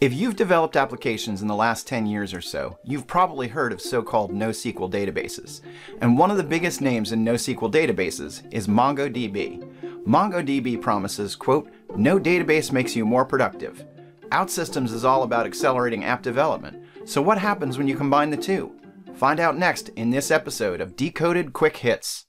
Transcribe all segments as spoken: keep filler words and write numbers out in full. If you've developed applications in the last ten years or so, you've probably heard of so-called NoSQL databases. And one of the biggest names in NoSQL databases is MongoDB. MongoDB promises, quote, "No database makes you more productive." OutSystems is all about accelerating app development. So what happens when you combine the two? Find out next in this episode of Decoded Quick Hits.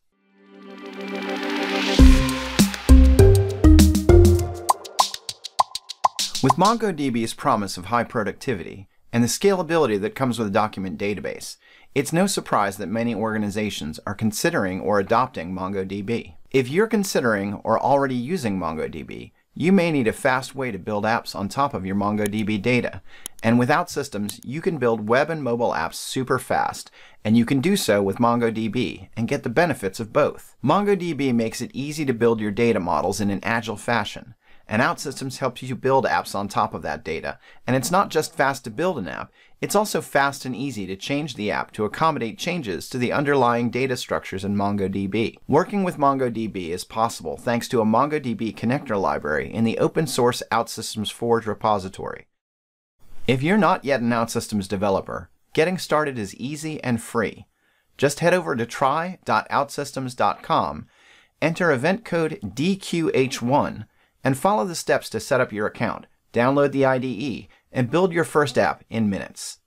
With MongoDB's promise of high productivity and the scalability that comes with a document database, it's no surprise that many organizations are considering or adopting MongoDB. If you're considering or already using MongoDB, you may need a fast way to build apps on top of your MongoDB data, and with OutSystems, you can build web and mobile apps super fast, and you can do so with MongoDB and get the benefits of both. MongoDB makes it easy to build your data models in an agile fashion, and OutSystems helps you build apps on top of that data. And it's not just fast to build an app, it's also fast and easy to change the app to accommodate changes to the underlying data structures in MongoDB. Working with MongoDB is possible thanks to a MongoDB connector library in the open source OutSystems Forge repository. If you're not yet an OutSystems developer, getting started is easy and free. Just head over to try dot outsystems dot com, enter event code D Q H one, and follow the steps to set up your account, download the I D E, and build your first app in minutes.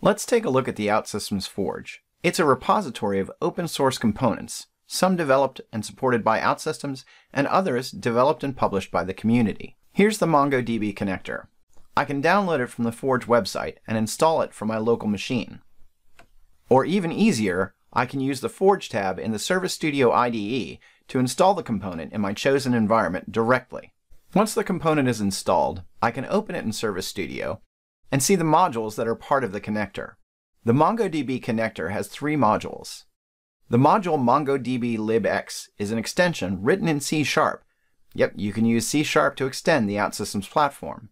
Let's take a look at the OutSystems Forge. It's a repository of open source components, some developed and supported by OutSystems, and others developed and published by the community. Here's the MongoDB connector. I can download it from the Forge website and install it from my local machine. Or even easier, I can use the Forge tab in the Service Studio I D E to install the component in my chosen environment directly. Once the component is installed, I can open it in Service Studio and see the modules that are part of the connector. The MongoDB connector has three modules. The module MongoDB libx is an extension written in C sharp. Yep, you can use C sharp to extend the OutSystems platform.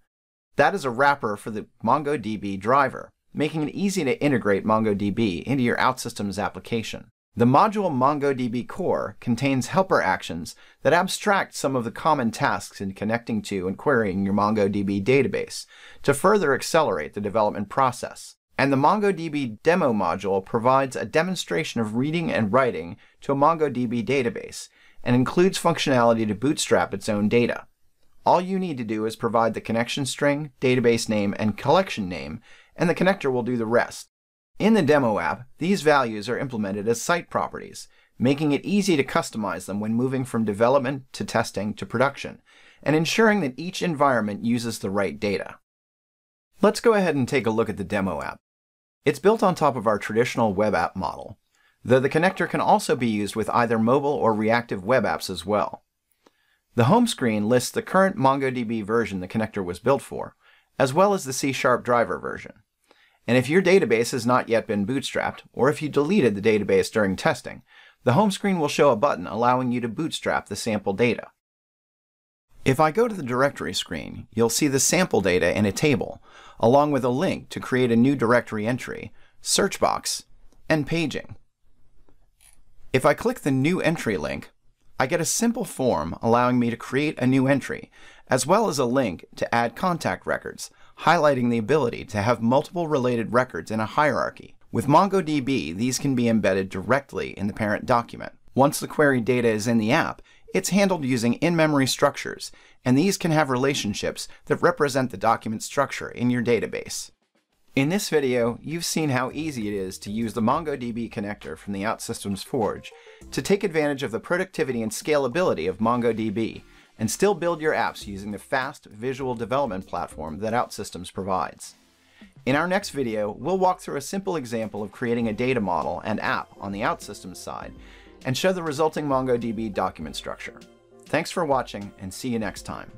That is a wrapper for the MongoDB driver, making it easy to integrate MongoDB into your OutSystems application. The module MongoDB Core contains helper actions that abstract some of the common tasks in connecting to and querying your MongoDB database to further accelerate the development process. And the MongoDB Demo module provides a demonstration of reading and writing to a MongoDB database and includes functionality to bootstrap its own data. All you need to do is provide the connection string, database name, and collection name, and the connector will do the rest. In the demo app, these values are implemented as site properties, making it easy to customize them when moving from development to testing to production, and ensuring that each environment uses the right data. Let's go ahead and take a look at the demo app. It's built on top of our traditional web app model, though the connector can also be used with either mobile or reactive web apps as well. The home screen lists the current MongoDB version the connector was built for, as well as the C sharp driver version. And if your database has not yet been bootstrapped, or if you deleted the database during testing, the home screen will show a button allowing you to bootstrap the sample data. If I go to the directory screen, you'll see the sample data in a table, along with a link to create a new directory entry, search box, and paging. If I click the New Entry link, I get a simple form allowing me to create a new entry, as well as a link to add contact records, highlighting the ability to have multiple related records in a hierarchy. With MongoDB, these can be embedded directly in the parent document. Once the query data is in the app, it's handled using in-memory structures, and these can have relationships that represent the document structure in your database. In this video, you've seen how easy it is to use the MongoDB connector from the OutSystems Forge to take advantage of the productivity and scalability of MongoDB, and still build your apps using the fast visual development platform that OutSystems provides. In our next video, we'll walk through a simple example of creating a data model and app on the OutSystems side and show the resulting MongoDB document structure. Thanks for watching, and see you next time.